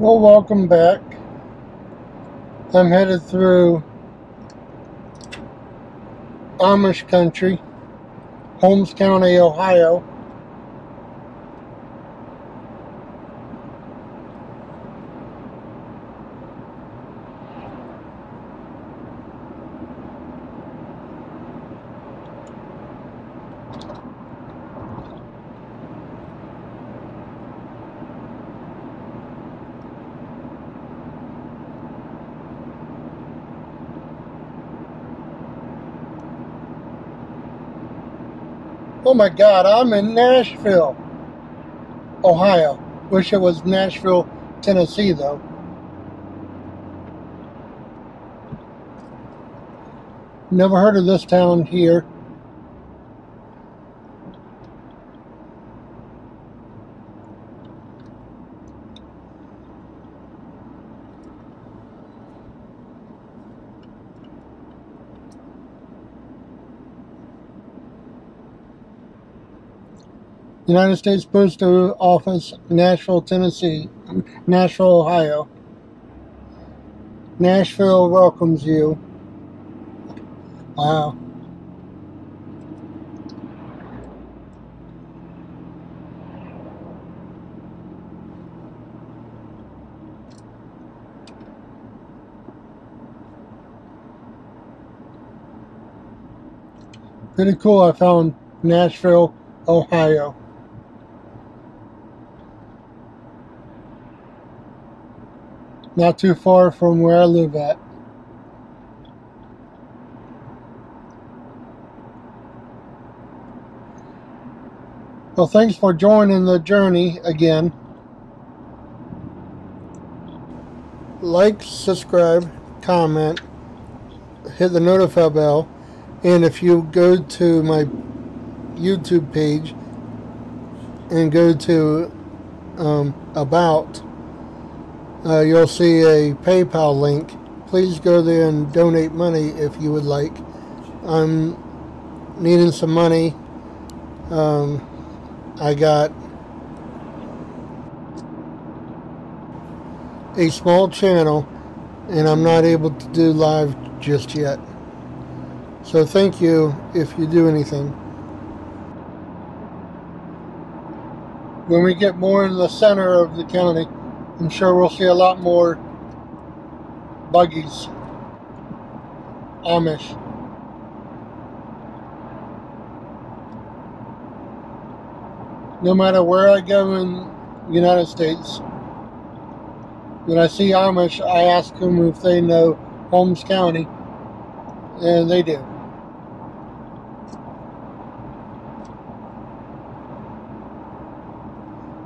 Well, welcome back. I'm headed through Amish country, Holmes County, Ohio. Oh my God, I'm in Nashville, Ohio. Wish it was Nashville, Tennessee, though. Never heard of this town here. United States Postal Office, Nashville, Tennessee, Nashville, Ohio. Nashville welcomes you. Wow. Pretty cool, I found Nashville, Ohio. Not too far from where I live at. Well, thanks for joining the journey again. Like, subscribe, comment, hit the notify bell, and if you go to my YouTube page and go to about, you'll see a PayPal link. Please go there and donate money if you would like. I'm needing some money. I got a small channel and I'm not able to do live just yet. So thank you if you do anything. When we get more in the center of the county, I'm sure we'll see a lot more buggies, Amish. No matter where I go in the United States, when I see Amish, I ask them if they know Holmes County, and they do.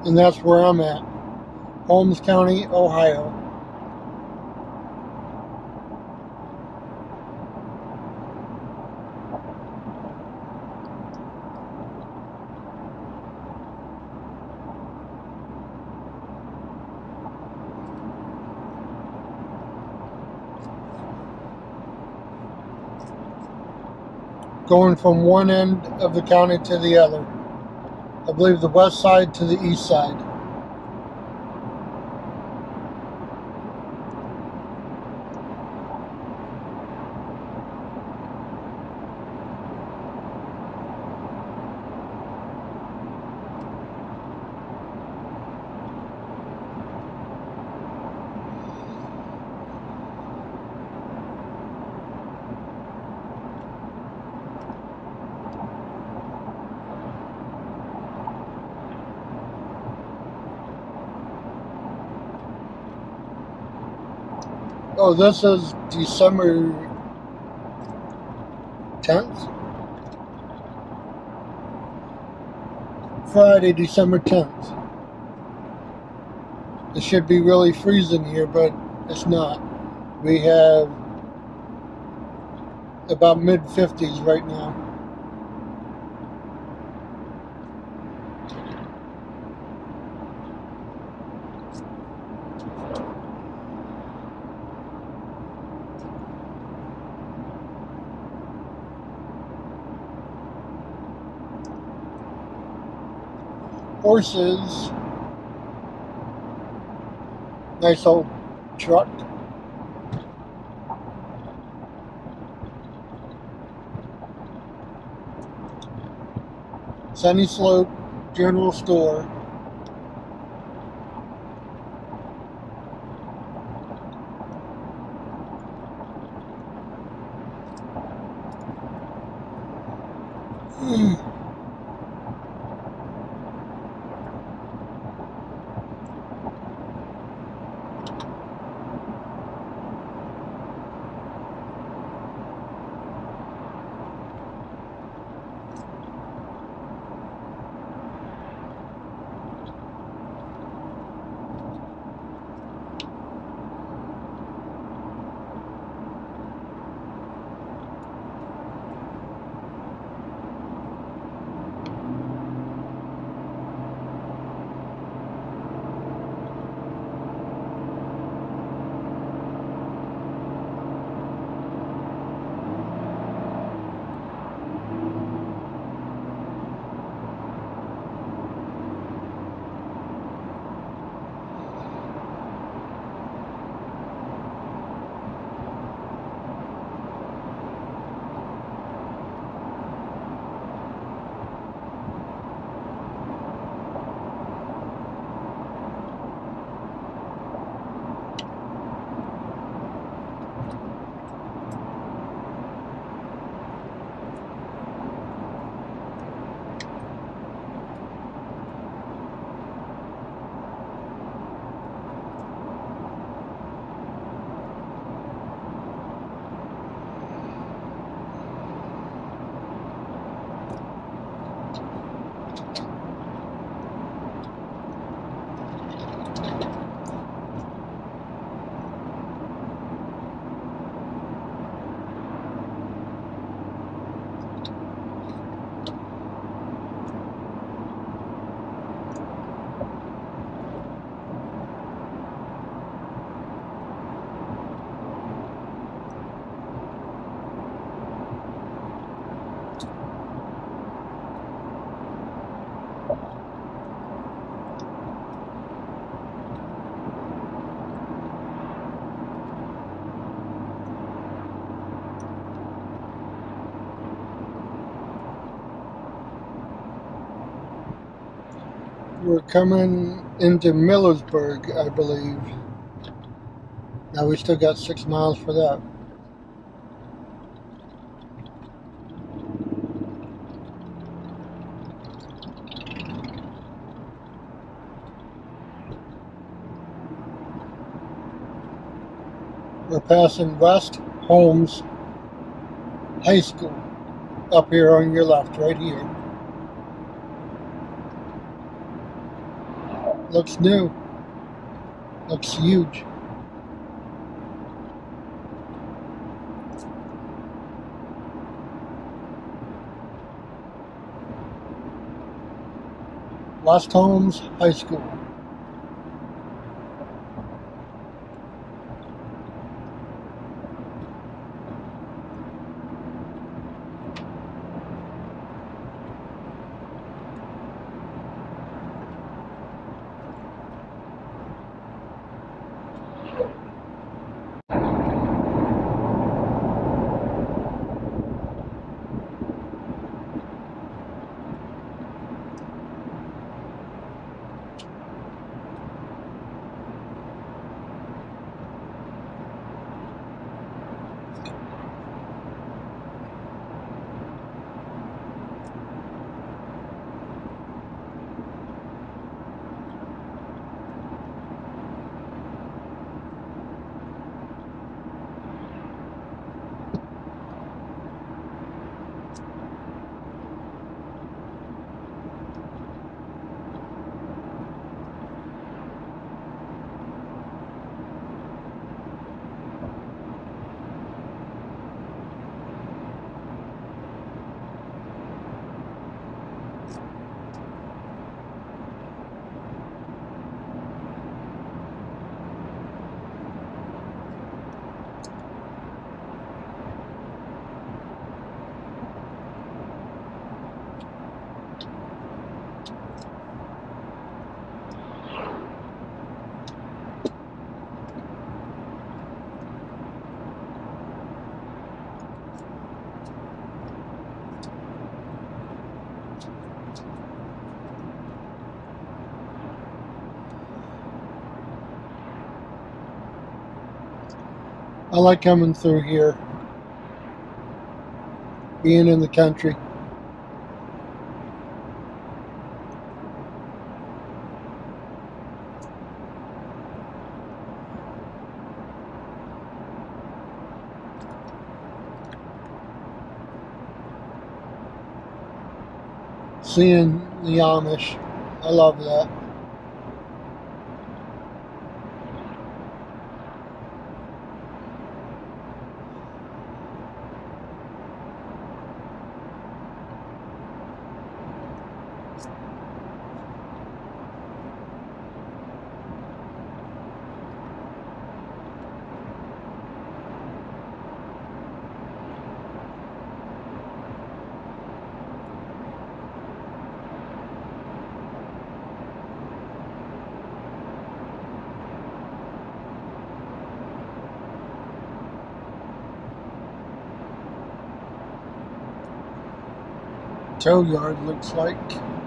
And that's where I'm at. Holmes County, Ohio. Going from one end of the county to the other. I believe the west side to the east side. Oh, this is December 10th? Friday, December 10th. It should be really freezing here, but it's not. We have about mid-50s right now. Horses nice old truck. Sunny Slope General Store. We're coming into Millersburg, I believe. Now we still got 6 miles for that. We're passing West Holmes High School up here on your left, right here. Looks new. Looks huge. West Holmes High School. I like coming through here, being in the country. Seeing the Amish, I love that. Tow yard looks like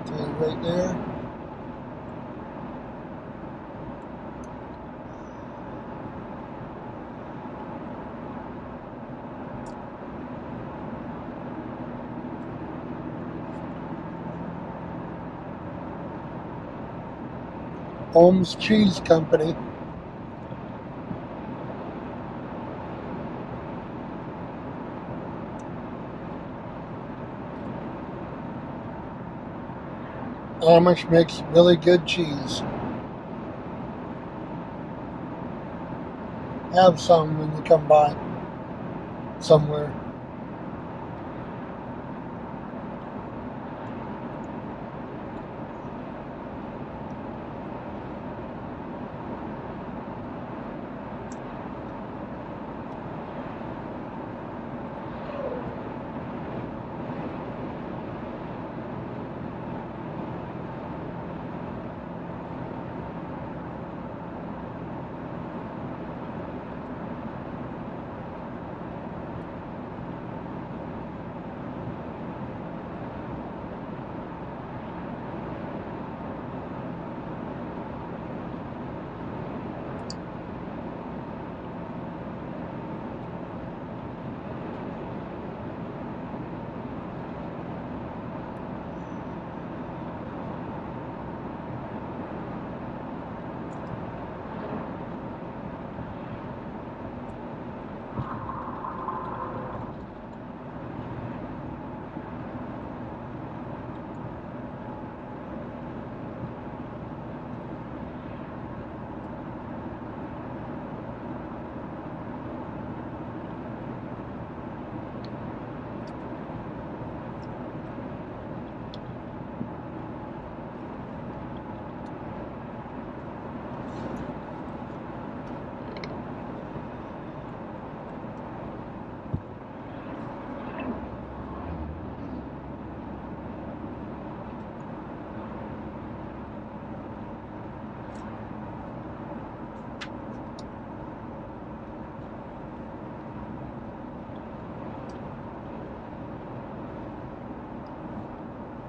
right there. Holmes Cheese Company. Amish makes really good cheese. Have some when you come by somewhere.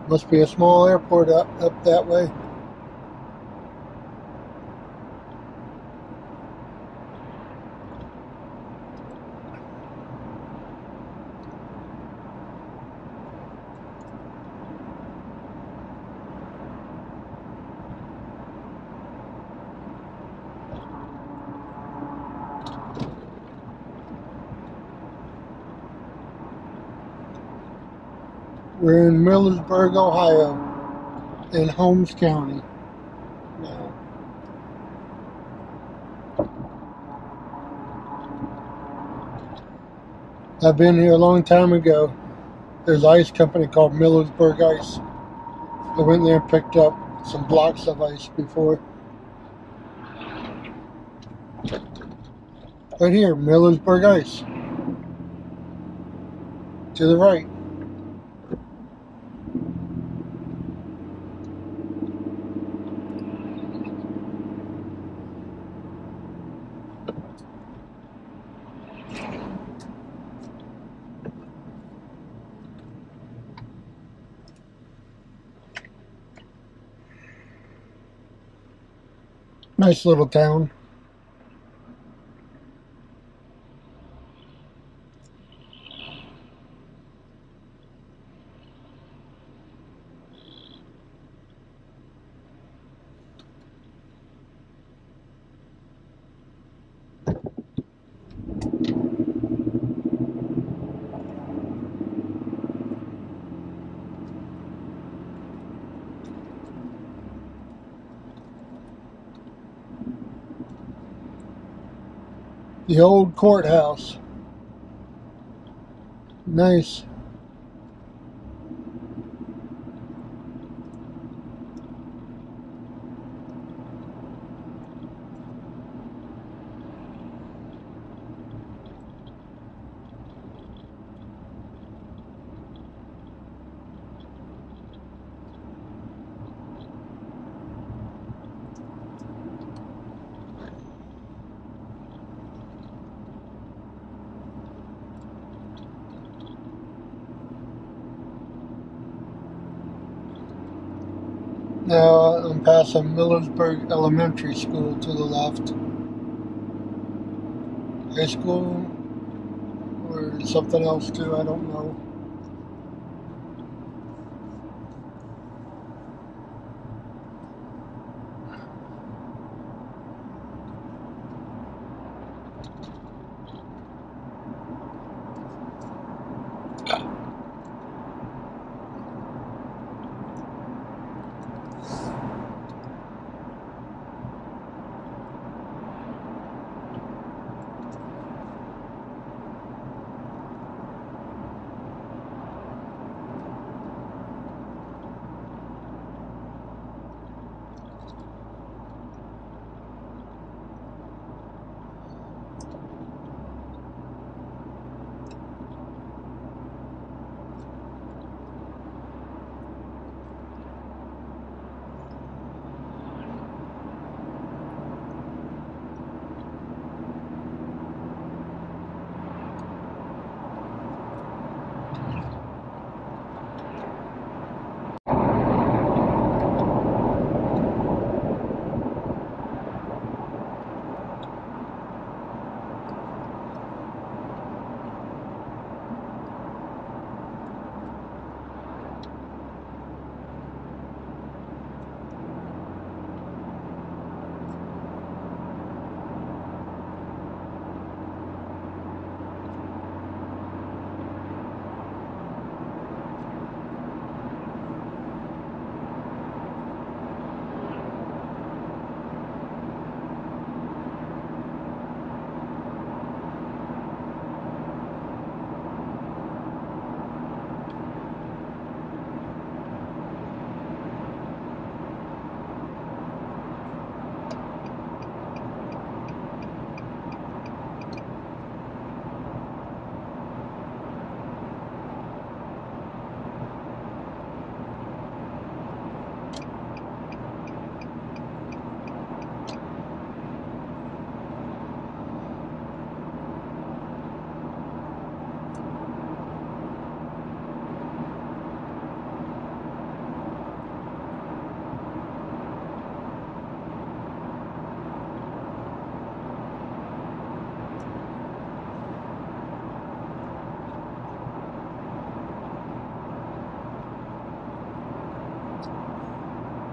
Must be a small airport up that way. We're in Millersburg, Ohio, in Holmes County. Now, I've been here a long time ago. There's an ice company called Millersburg Ice. I went there and picked up some blocks of ice before. Right here, Millersburg Ice. To the right. Nice little town. the old courthouse. Nice. Now I'm passing Millersburg Elementary School to the left. High school or something else too, I don't know.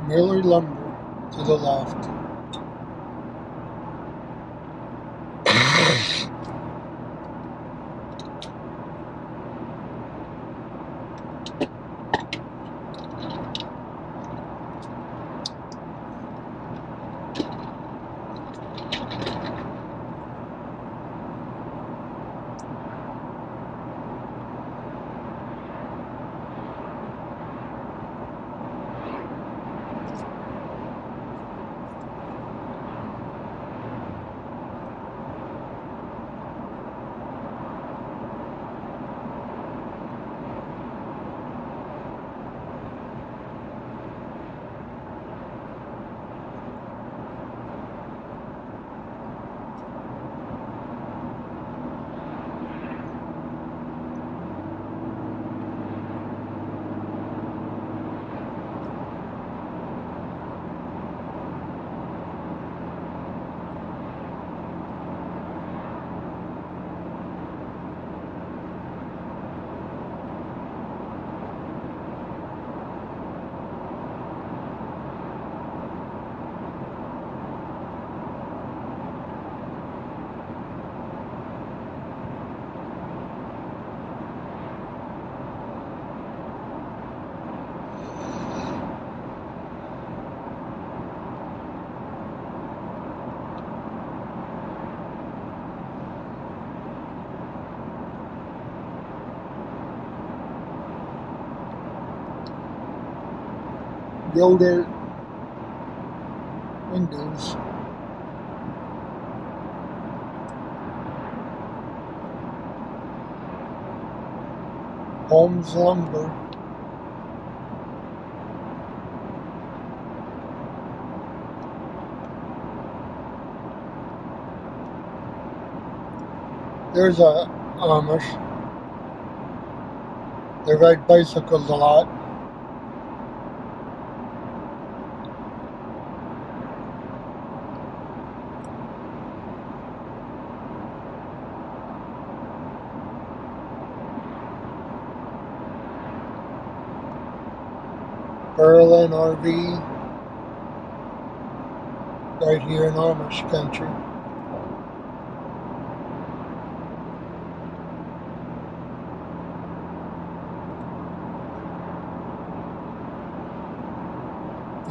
Miller Lumber to the left. Yoder Indus. Holmes Lumber, there's a Amish, they ride bicycles a lot, Berlin RV, right here in Amish country.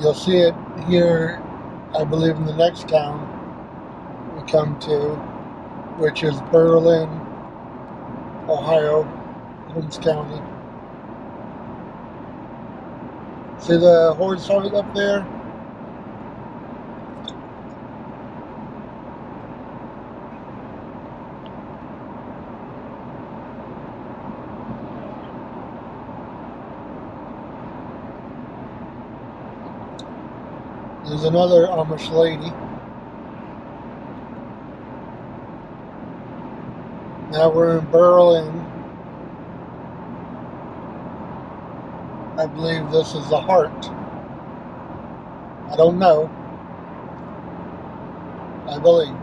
You'll see it here, I believe, in the next town we come to, which is Berlin, Ohio, Holmes County. See the horse hide up there? There's another Amish lady. Now we're in Berlin. I believe this is the heart. I don't know. I believe.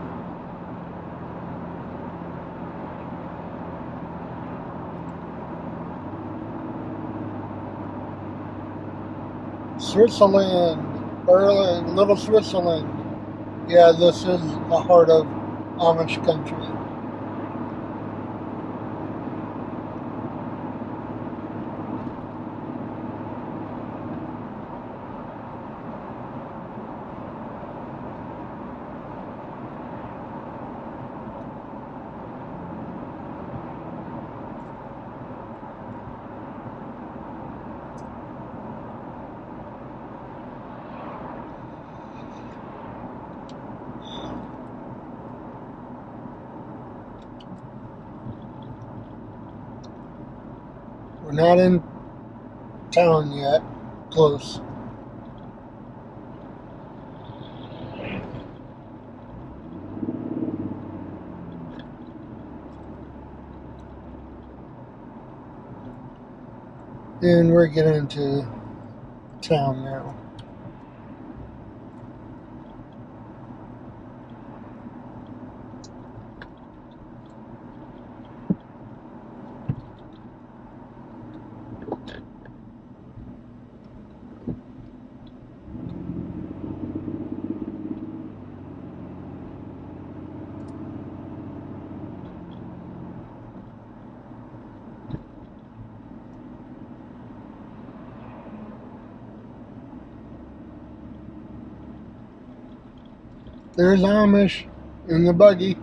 Switzerland, Berlin, Little Switzerland. Yeah, this is the heart of Amish country. We're not in town yet, close. And we're getting into town now. There's Amish in the buggy.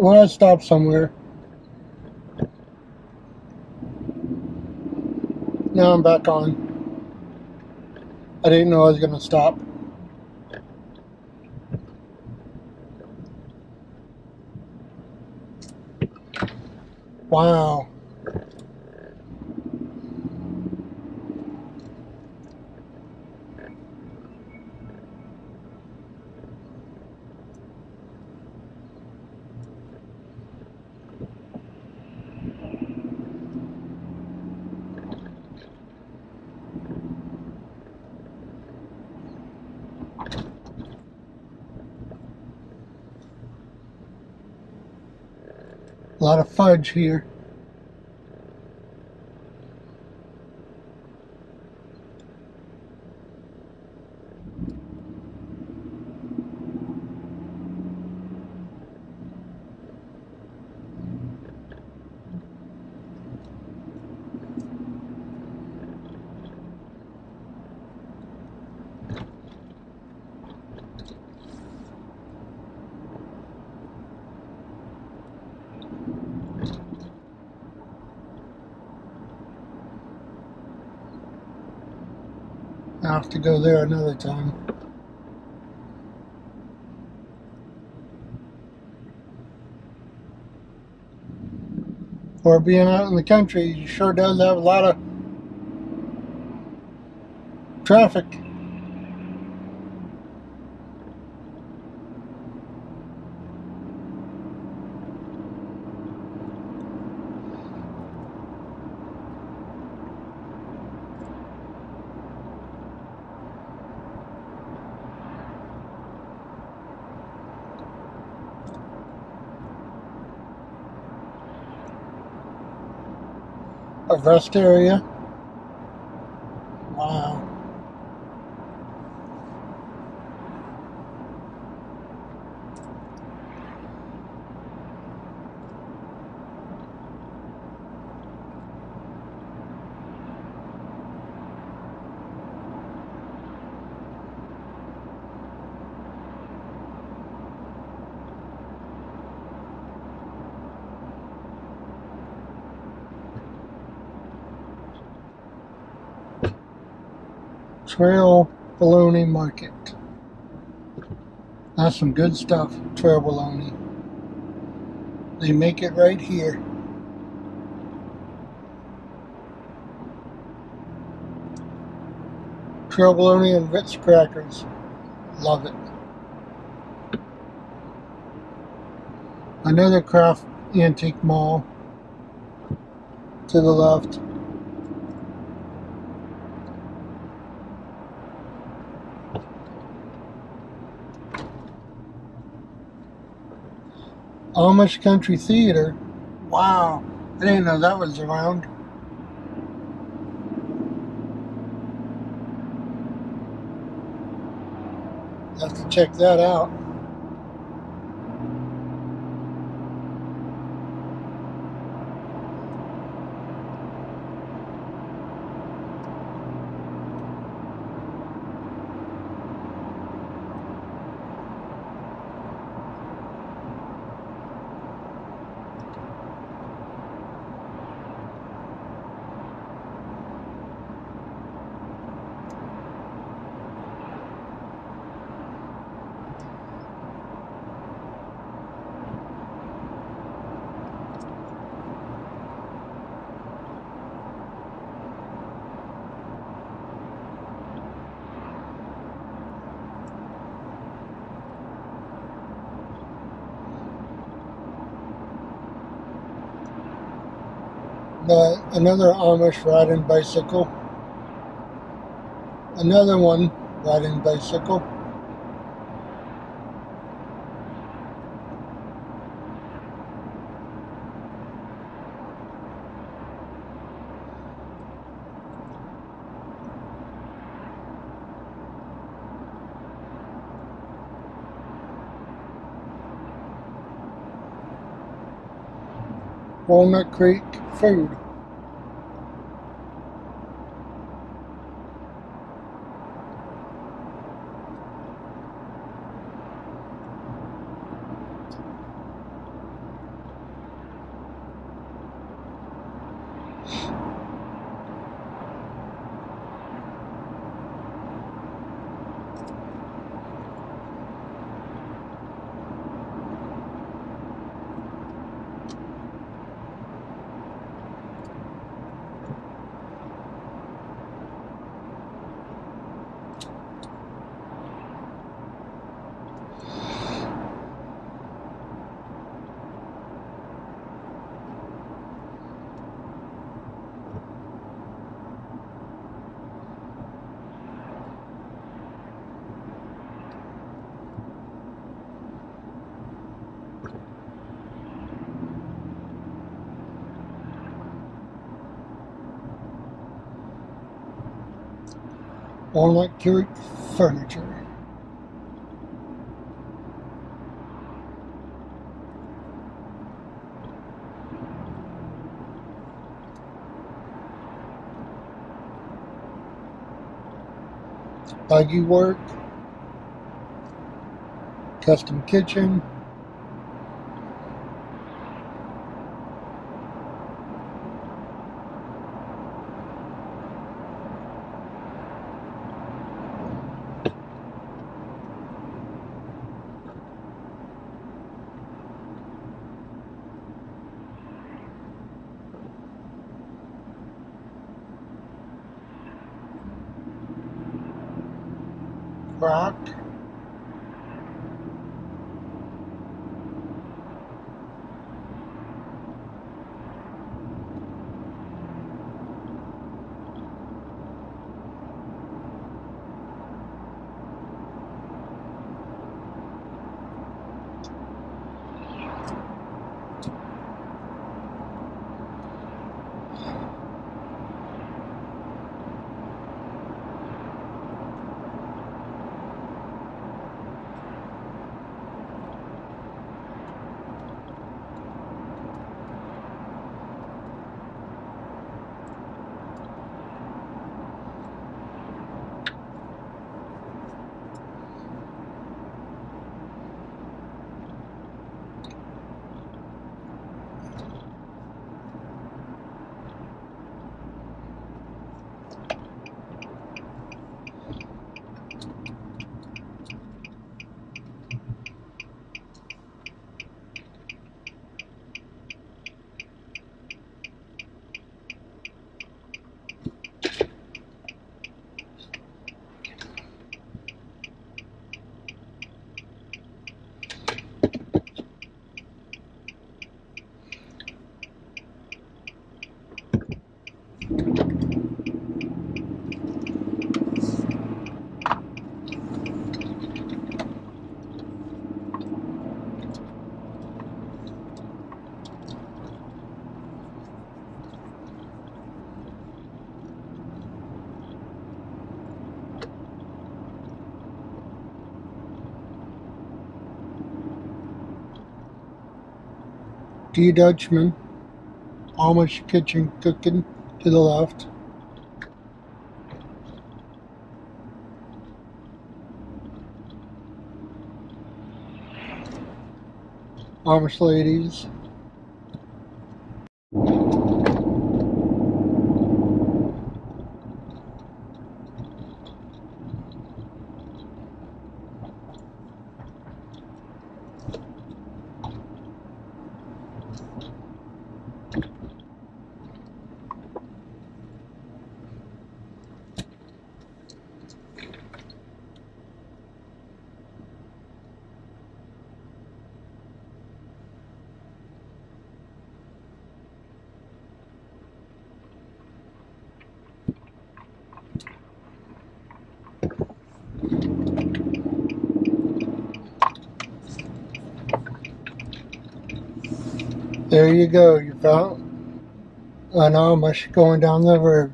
Well, I stopped somewhere. Now I'm back on. I didn't know I was going to stop. Wow. A lot of fudge here. I'll have to go there another time. Or being out in the country, you sure does have a lot of traffic. A rest area. Wow. Trail Bologna Market. That's some good stuff, Trail Bologna. They make it right here. Trail Bologna and Ritz crackers. Love it. Another craft antique mall to the left. Amish Country Theatre. Wow, I didn't know that was around. Have to check that out. Another Amish riding bicycle. Another one riding bicycle. Walnut Creek Food. Walnut Creek Furniture. Buggy work, custom kitchen, Brock D Dutchman, Amish kitchen cooking to the left. Amish ladies. There you go, you found an Amish going down the road.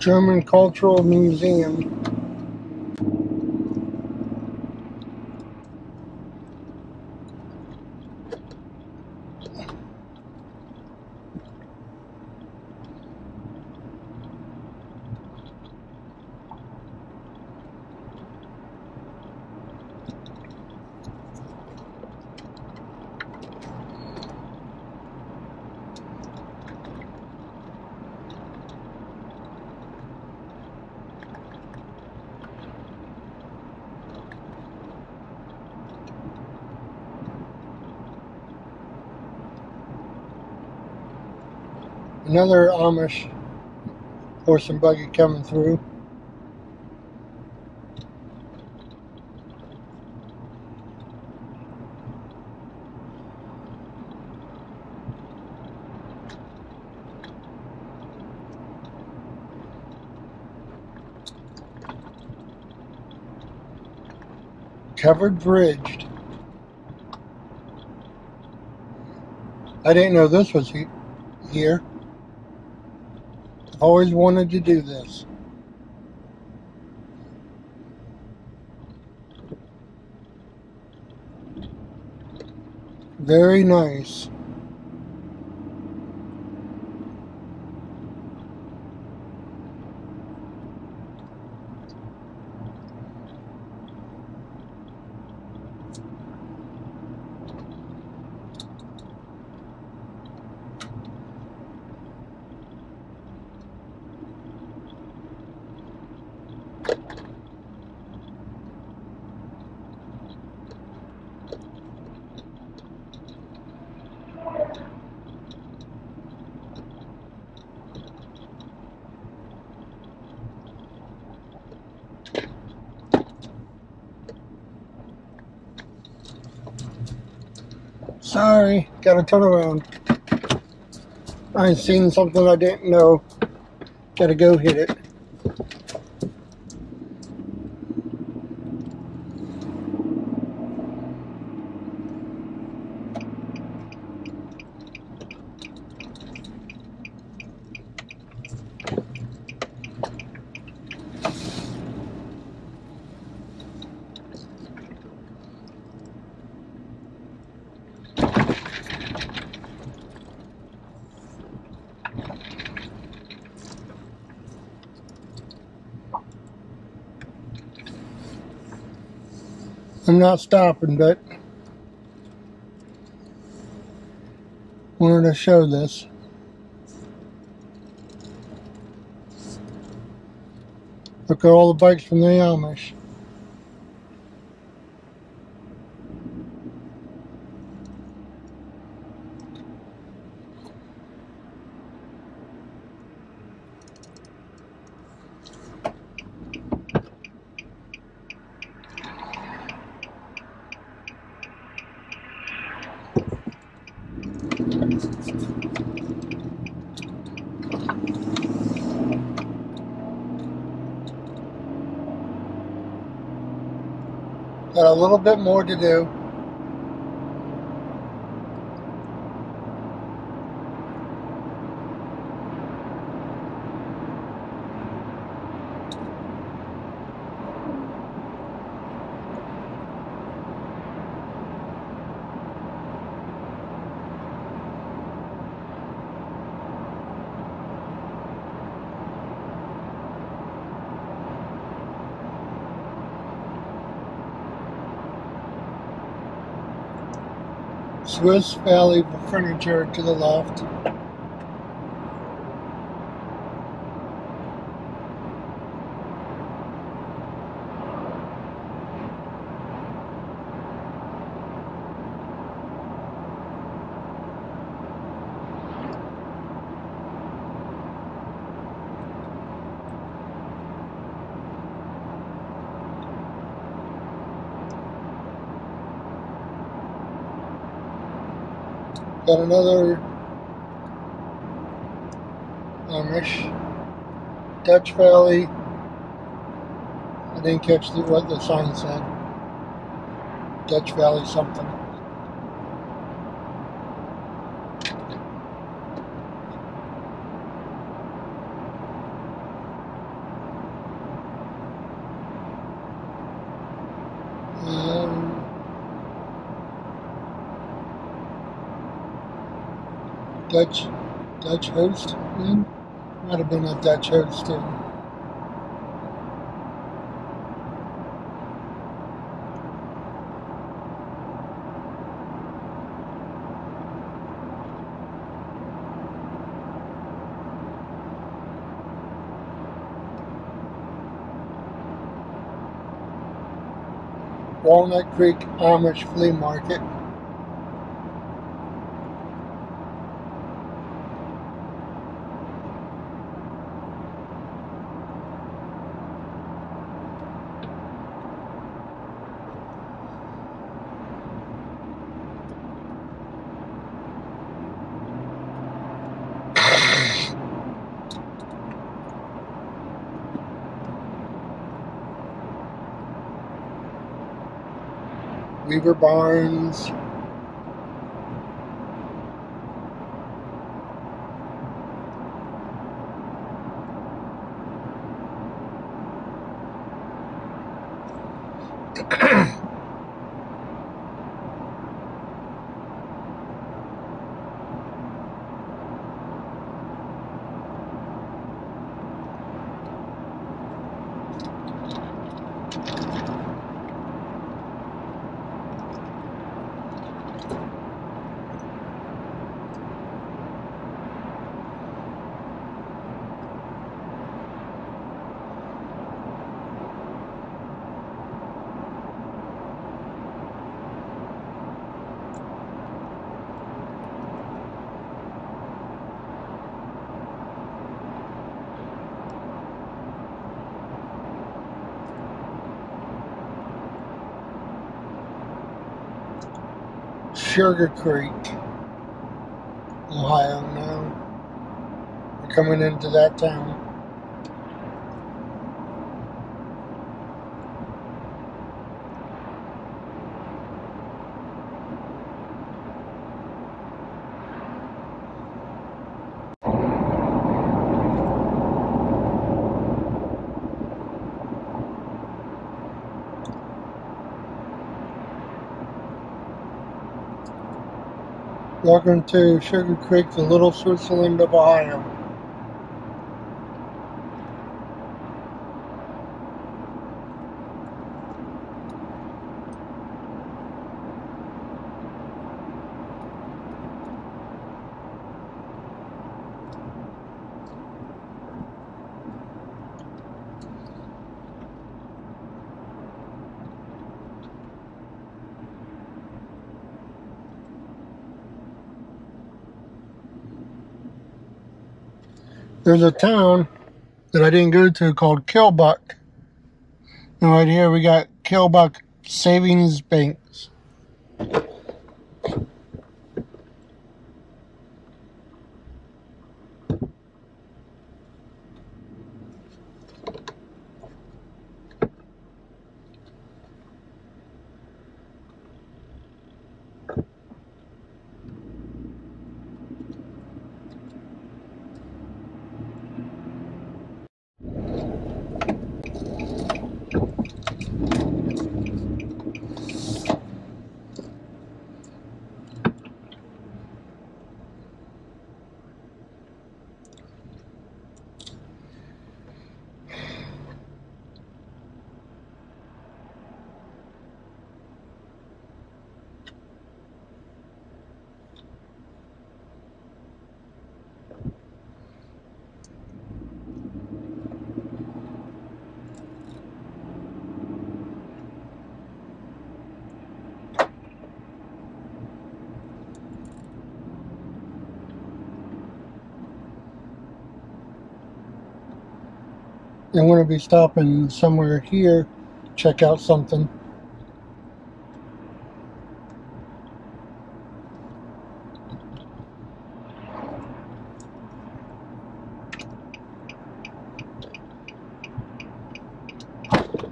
German Cultural Museum. Another Amish horse and buggy coming through. Covered bridged. I didn't know this was here. Always wanted to do this. Very nice. Sorry, gotta turn around. I seen something I didn't know. Gotta go hit it. I'm not stopping, but wanted to show this. Look at all the bikes from the Amish. Got a little bit more to do. West Valley Furniture to the left. Got another Amish, Dutch Valley. I didn't catch what the sign said. Dutch Valley something. Dutch Host, then? Might have been a Dutch Host, too. Walnut Creek Amish Flea Market. beaver barns. Sugar Creek, Ohio now. We're coming into that town. Welcome to Sugar Creek, the Little Switzerland of Ohio. There's a town that I didn't go to called Killbuck. And right here we got Killbuck Savings Bank. I'm going to be stopping somewhere here, check out something.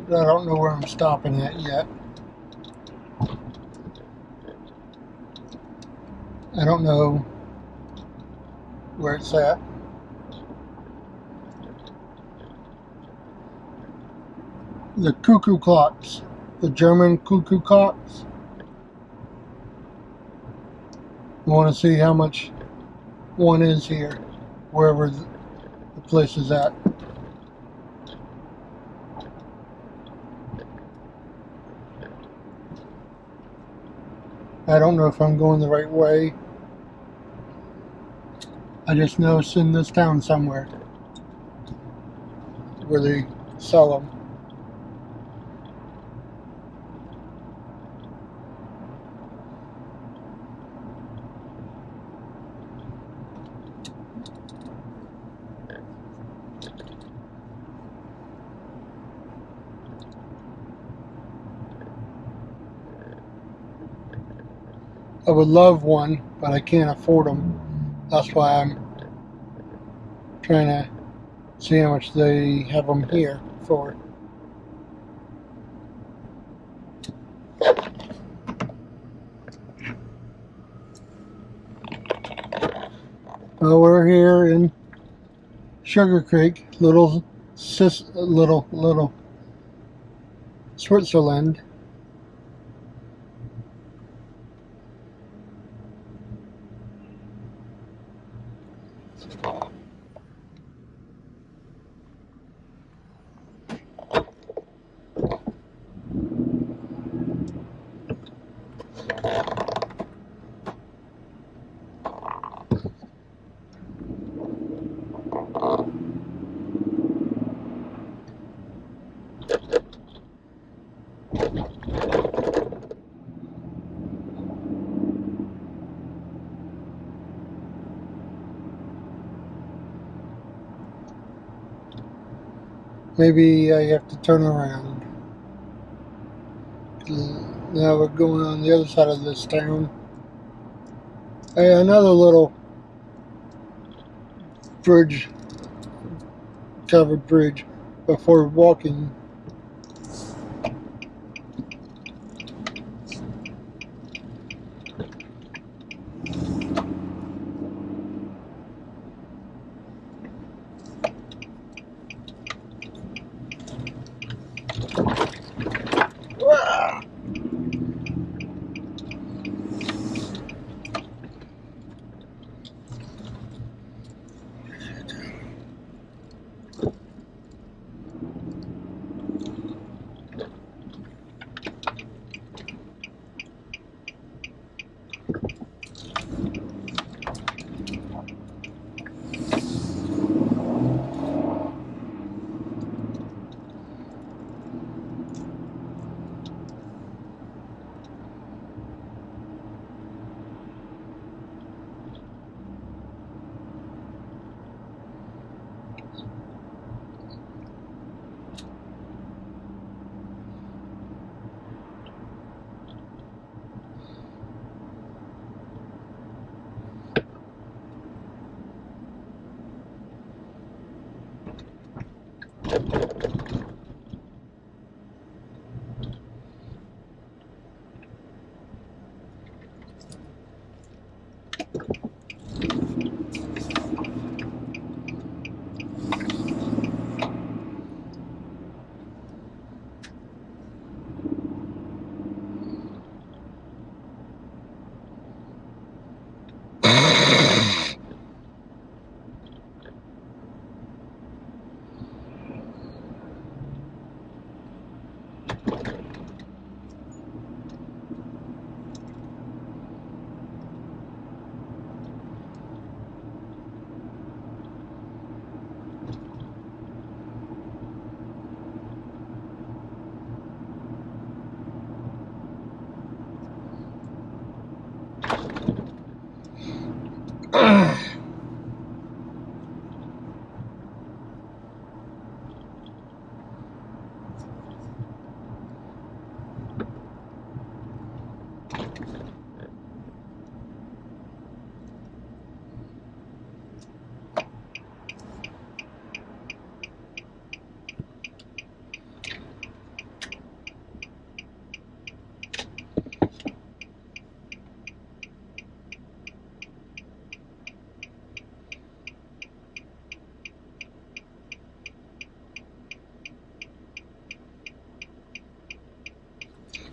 But I don't know where I'm stopping at yet. I don't know where it's at. The cuckoo clocks, the German cuckoo clocks. You want to see how much one is here, wherever the place is at. I don't know if I'm going the right way. I just know it's in this town somewhere where they sell them. I would love one, but I can't afford them. That's why I'm trying to see how much they have them here for. We're here in Sugar Creek, little Switzerland. Maybe I have to turn around. Now we're going on the other side of this town. Another little bridge, covered bridge, before walking.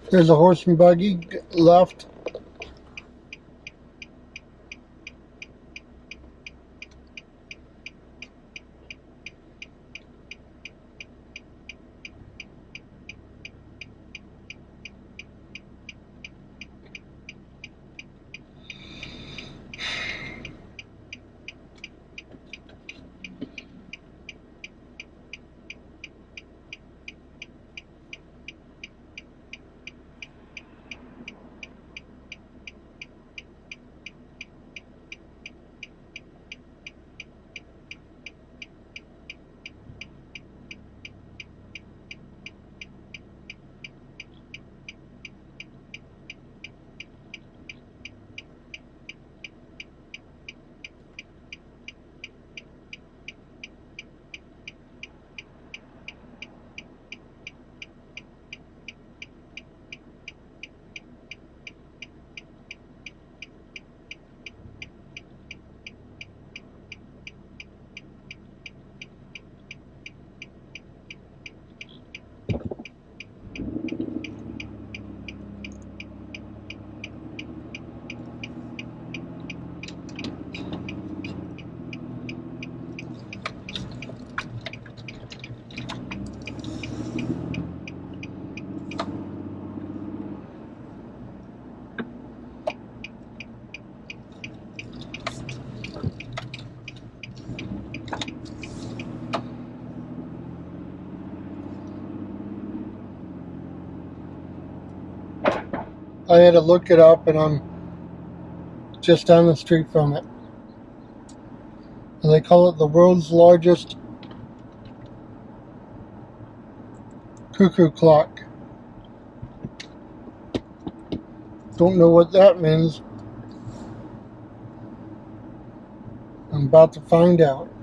There's a horse and buggy left. I had to look it up, and I'm just down the street from it. And they call it the world's largest cuckoo clock. Don't know what that means. I'm about to find out.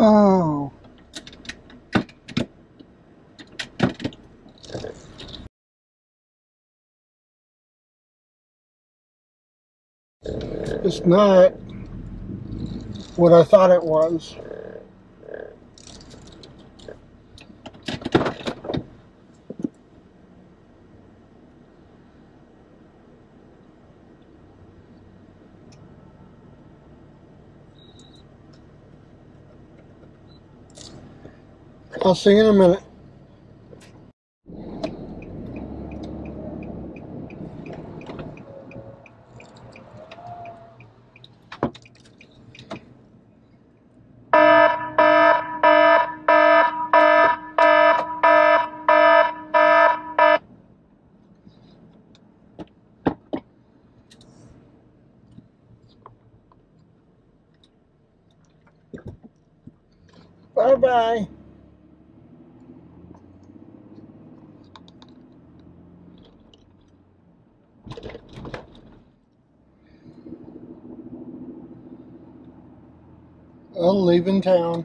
Oh. It's not what I thought it was. I'll see you in a minute. Bye-bye. I'm leaving town.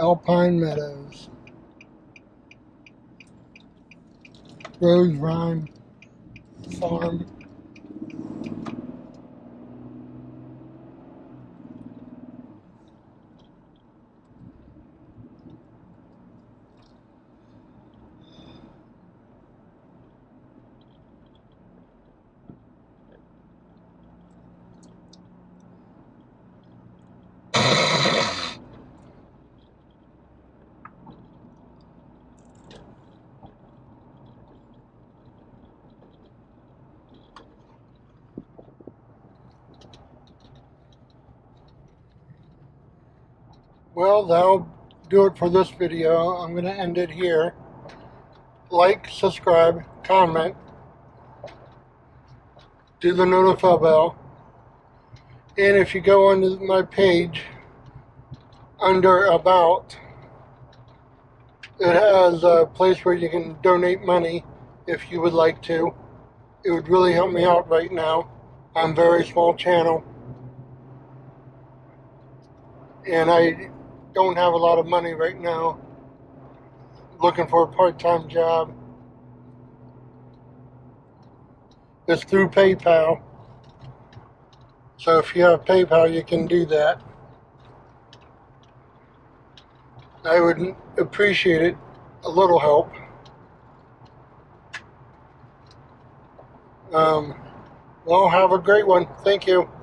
Alpine Meadows. Rose Rhyme Farm. Well, that'll do it for this video. I'm going to end it here. Like, subscribe, comment, do the notify bell, and if you go onto my page under About, it has a place where you can donate money if you would like to. It would really help me out right now. I'm a very small channel, and I don't have a lot of money right now. Looking for a part-time job. It's through PayPal. So if you have PayPal, you can do that. I would appreciate it. A little help. Well, have a great one. Thank you.